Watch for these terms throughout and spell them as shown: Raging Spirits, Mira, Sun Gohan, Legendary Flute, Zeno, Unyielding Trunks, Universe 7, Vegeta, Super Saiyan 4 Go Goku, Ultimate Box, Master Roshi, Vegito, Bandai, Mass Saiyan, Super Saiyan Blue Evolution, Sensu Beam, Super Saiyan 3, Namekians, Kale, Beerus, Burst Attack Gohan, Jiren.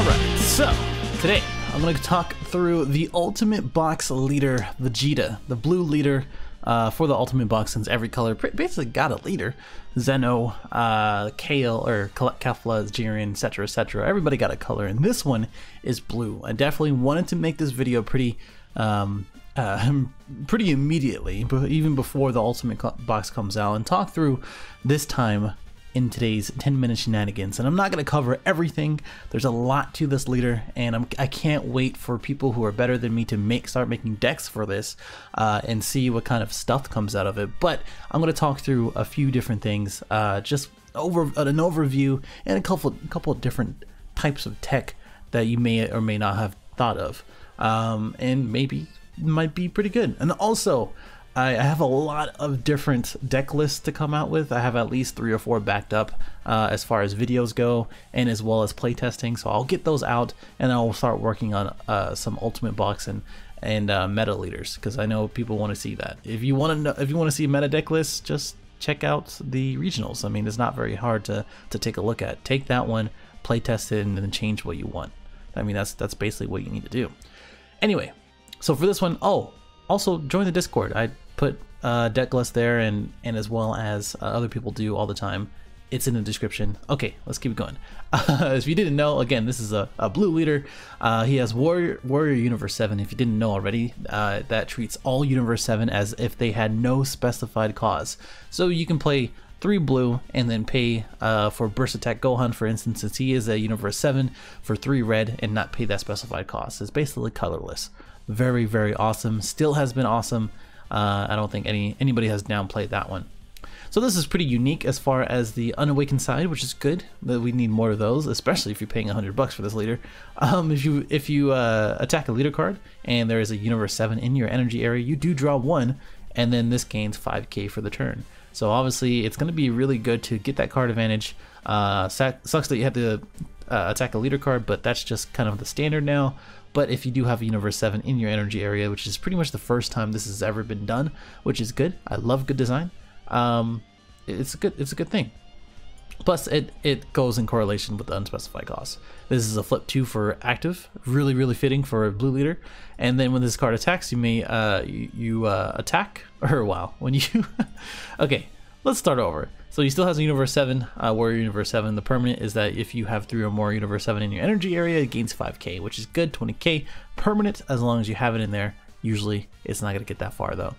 Alright, so today I'm going to talk through the Ultimate Box leader, Vegeta, the blue leader for the Ultimate Box, since every color basically got a leader. Zeno, Kale, or Kefla, Jiren, etc, etc. Everybody got a color, and this one is blue. I definitely wanted to make this video pretty immediately, but even before the Ultimate Box comes out, and talk through this time in today's 10-minute shenanigans. And I'm not going to cover everything. There's a lot to this leader, and I can't wait for people who are better than me to start making decks for this and see what kind of stuff comes out of it. But I'm going to talk through a few different things, just an overview and a couple of different types of tech that you may or may not have thought of, and maybe might be pretty good. And also, I have a lot of different deck lists to come out with. I have at least 3 or 4 backed up as far as videos go, and as well as playtesting. So I'll get those out, and I'll start working on some Ultimate Box and meta leaders, because I know people want to see that. If you want to know, if you want to see meta deck lists, just check out the regionals. I mean, it's not very hard to take a look at. Take that one, playtest it, and then change what you want. I mean, that's basically what you need to do. Anyway, so for this one, also join the Discord. I put deck list there, and as well as other people do all the time. It's in the description. Okay, let's keep going. If you didn't know, again, this is a blue leader. He has warrior Universe 7. If you didn't know already, that treats all Universe 7 as if they had no specified cause. So you can play 3 blue and then pay for Burst Attack Gohan, for instance, since he is a Universe 7, for 3 red and not pay that specified cost. It's basically colorless. Very, very awesome. Still has been awesome. I don't think anybody has downplayed that one. So this is pretty unique as far as the unawakened side, which is good. That we need more of those, especially if you're paying $100 for this leader. If you attack a leader card and there is a Universe 7 in your energy area, you do draw 1, and then this gains 5k for the turn. So obviously it's going to be really good to get that card advantage. Sucks that you have to attack a leader card, but that's just kind of the standard now. But if you do have a Universe 7 in your energy area, which is pretty much the first time this has ever been done, which is good. I love good design. It's a good thing. Plus, it goes in correlation with the unspecified cost. This is a flip 2 for active, really, really fitting for a blue leader. And then when this card attacks, you may attack, or wow, when you okay, let's start over. So he still has a Universe 7, Warrior Universe 7. The permanent is that if you have 3 or more Universe 7 in your energy area, it gains 5k, which is good. 20k permanent, as long as you have it in there. Usually, it's not going to get that far, though.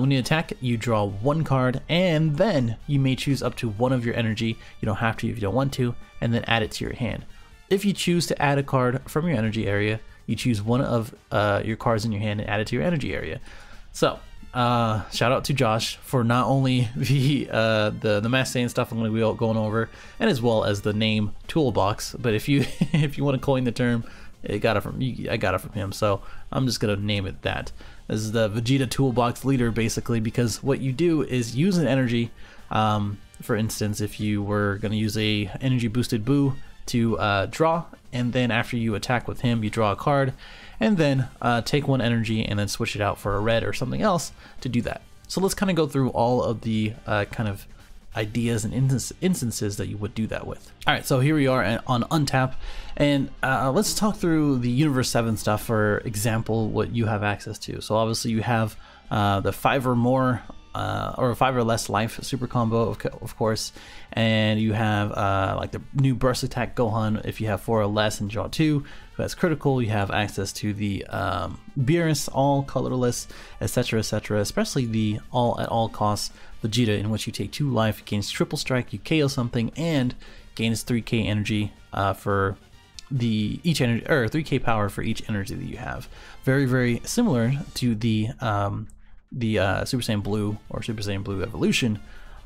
When you attack, you draw 1 card, and then you may choose up to 1 of your energy. You don't have to if you don't want to, and then add it to your hand. If you choose to add a card from your energy area, you choose 1 of your cards in your hand and add it to your energy area. So, shout out to Josh for not only the Mass Saiyan stuff I'm going to be going over, and as well as the name toolbox. But if you if you want to coin the term, I got it from him, so I'm just gonna name it that. This is the Vegeta toolbox leader, basically, because what you do is use an energy. For instance, if you were gonna use a energy boosted Boo to draw, and then after you attack with him, you draw a card, and then take 1 energy and then switch it out for a red or something else to do that. So let's kind of go through all of the kind of ideas and instances that you would do that with. All right, so here we are on Untap, and let's talk through the Universe 7 stuff, for example, what you have access to. So obviously you have the 5 or more or 5 or less life super combo, of course, and you have like the new Burst Attack Gohan. If you have 4 or less and draw 2, that's critical. You have access to the Beerus, all colorless, etc, etc, especially the all at all costs Vegeta, in which you take 2 life, gains triple strike, you KO something, and gains 3k energy for the each energy, or 3k power for each energy that you have. Very, very similar to the Super Saiyan Blue or Super Saiyan Blue Evolution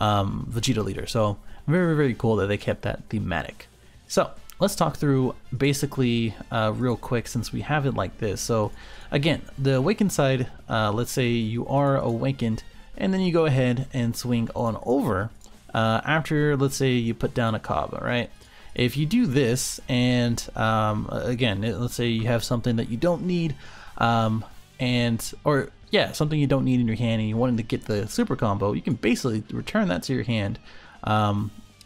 Vegeta leader. So very, very cool that they kept that thematic. So let's talk through basically real quick, since we have it like this. So again, the awakened side, let's say you are awakened, and then you go ahead and swing on over after, let's say, you put down a Kaba, right? If you do this, and again, let's say you have something that you don't need, something you don't need in your hand, and you wanted to get the super combo, you can basically return that to your hand.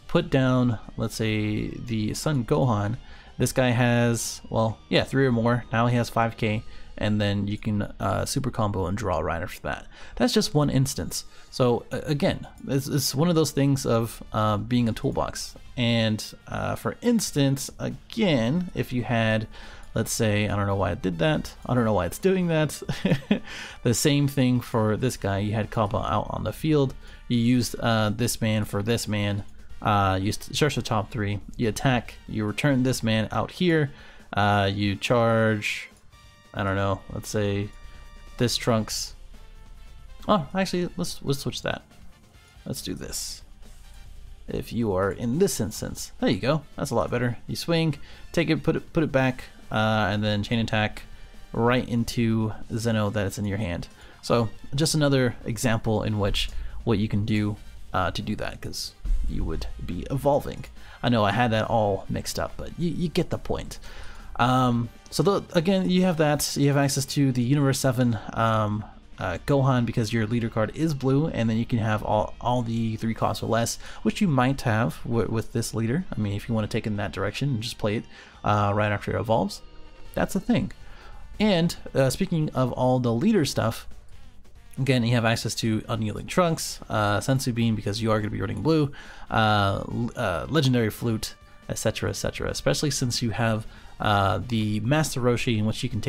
Put down, let's say, the Sun Gohan, This guy has, well, yeah, 3 or more. Now he has 5k, and then you can super combo and draw right after that. That's just one instance. So again, it's one of those things of being a toolbox. And for instance, again, if you had, let's say, I don't know why it did that. I don't know why it's doing that. The same thing for this guy. You had Kaba out on the field. You used this man for this man. You search the top 3. You attack. You return this man out here. You charge. I don't know. Let's say this Trunks. Oh, actually, let's switch that. Let's do this. If you are in this instance, there you go. That's a lot better. You swing, take it, put it back. And then chain attack right into Zeno that is in your hand. So just another example in which what you can do to do that, because you would be evolving. I know I had that all mixed up, but you get the point. Again, you have that. You have access to the Universe 7 Gohan because your leader card is blue, and then you can have all the 3 costs or less, which you might have with this leader. I mean, if you want to take it in that direction and just play it right after it evolves, that's a thing. And speaking of all the leader stuff, again, you have access to Unyielding Trunks, Sensu Beam because you are going to be running blue, Legendary Flute, etc., etc., especially since you have the Master Roshi, in which you can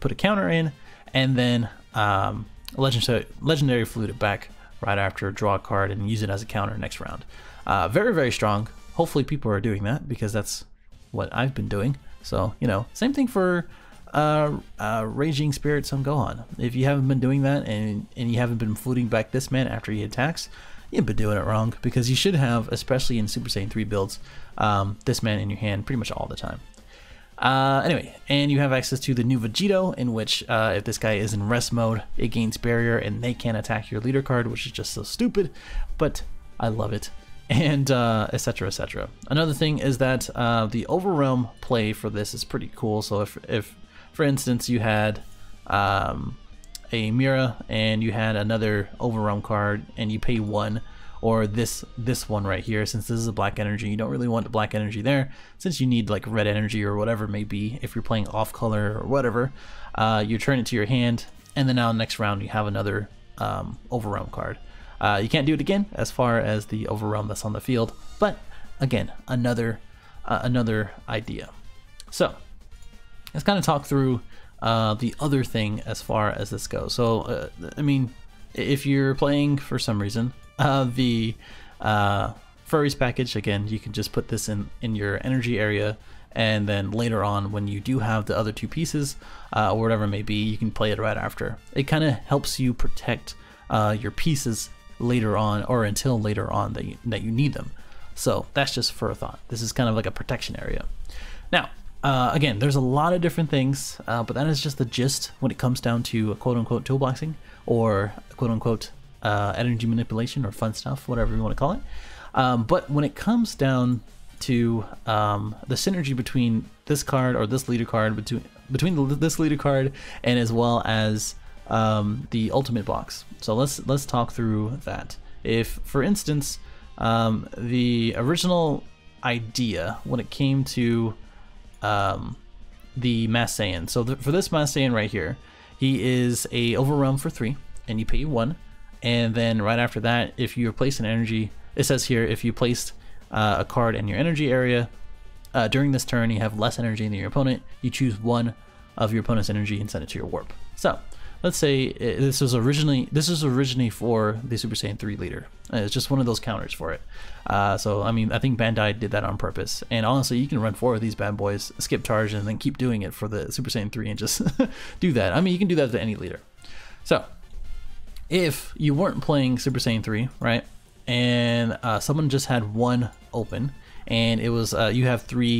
put a counter in, and then Legendary Flute it back right after, draw a card, and use it as a counter next round. Very, very strong. Hopefully people are doing that, because that's what I've been doing. So, you know, same thing for Raging Spirits on Gohan. If you haven't been doing that and you haven't been fluting back this man after he attacks, you've been doing it wrong, because you should have, especially in Super Saiyan 3 builds, this man in your hand pretty much all the time. Anyway, and you have access to the new Vegito, in which if this guy is in rest mode, it gains barrier and they can't attack your leader card, which is just so stupid, but I love it, and etc., etc. Another thing is that the Overrealm play for this is pretty cool. So if for instance you had a Mira and you had another Overrealm card and you pay 1, or this one right here, since this is a black energy, you don't really want the black energy there, since you need like red energy or whatever it may be if you're playing off color or whatever. You turn it to your hand, and then now next round you have another Overrealm card. You can't do it again as far as the Overrealm that's on the field, but again, another idea. So let's kind of talk through the other thing as far as this goes. So I mean, if you're playing for some reason the furries package, again, you can just put this in your energy area, and then later on when you do have the other 2 pieces or whatever it may be, you can play it right after. It kind of helps you protect your pieces later on, or until later on that you need them. So that's just for a thought. This is kind of like a protection area. Now again, there's a lot of different things, but that is just the gist when it comes down to quote-unquote toolboxing, or quote-unquote energy manipulation, or fun stuff, whatever you want to call it. But when it comes down to the synergy between this card, or this leader card, between this leader card and as well as the Ultimate Box. So let's talk through that. If, for instance, the original idea when it came to the Mass Saiyan. So for this Mass Saiyan right here, he is a Overrealm for 3, and you pay 1. And then right after that, if you replace an energy, it says here, if you placed a card in your energy area during this turn, you have less energy than your opponent, you choose 1 of your opponent's energy and send it to your warp. So let's say this was originally for the Super Saiyan 3 leader. It's just one of those counters for it. So I mean, I think Bandai did that on purpose. And honestly, you can run 4 of these bad boys, skip charge, and then keep doing it for the Super Saiyan 3 and just do that. I mean, you can do that to any leader. So if you weren't playing Super Saiyan 3, right, and someone just had 1 open, and it was you have three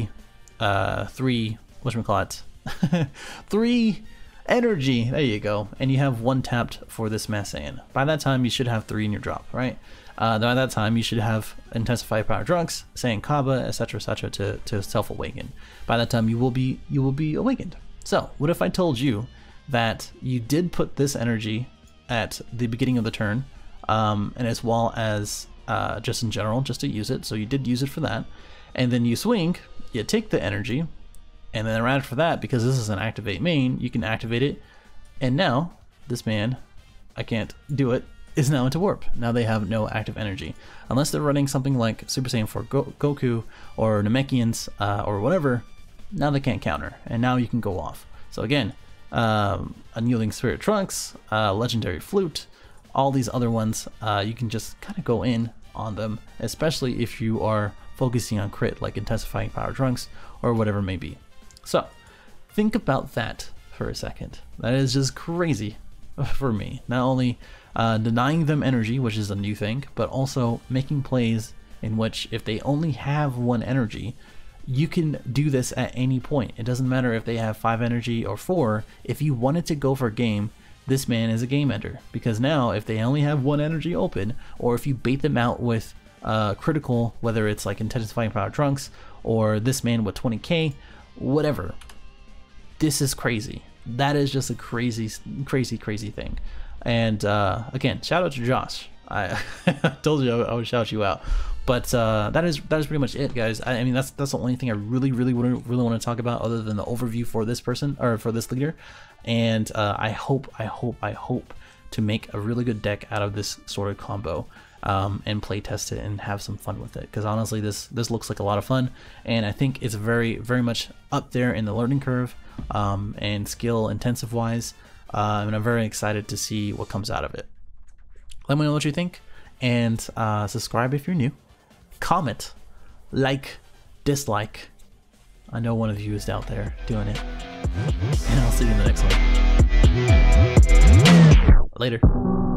energy, there you go, and you have 1 tapped for this Mass Saiyan. By that time you should have 3 in your drop, right? By that time you should have Intensified Power Drugs, Saiyan Kaba, etc., etc., to self awaken. By that time you will be awakened. So what if I told you that you did put this energy at the beginning of the turn, and as well as just in general, just to use it, so you did use it for that, and then you swing, you take the energy, And then around for that, because this is an activate main, you can activate it. And now this man, I can't do it, is now into warp. Now they have no active energy. Unless they're running something like Super Saiyan 4 Goku or Namekians or whatever, now they can't counter. And now you can go off. So again, Unyielding Spirit Trunks, Legendary Flute, all these other ones, you can just kind of go in on them, especially if you are focusing on crit like Intensifying Power Drugs or whatever it may be. So think about that for a second. That is just crazy for me. Not only denying them energy, which is a new thing, but also making plays in which if they only have one energy, you can do this at any point. It doesn't matter if they have 5 energy or 4. If you wanted to go for a game, this man is a game ender, because now if they only have one energy open, or if you bait them out with critical, whether it's like Intensifying Power Trunks or this man with 20k, whatever. This is crazy. That is just a crazy thing. And again, shout out to Josh. I told you I would shout you out, but that is pretty much it, guys. I mean, that's the only thing I really want to talk about, other than the overview for this person or for this leader. And I hope to make a really good deck out of this sort of combo. And play test it and have some fun with it, because honestly this looks like a lot of fun, and I think it's very much up there in the learning curve and skill intensive wise, and I'm very excited to see what comes out of it. Let me know what you think, and subscribe if you're new, comment, like, dislike. I know one of you is out there doing it, and I'll see you in the next one. Later.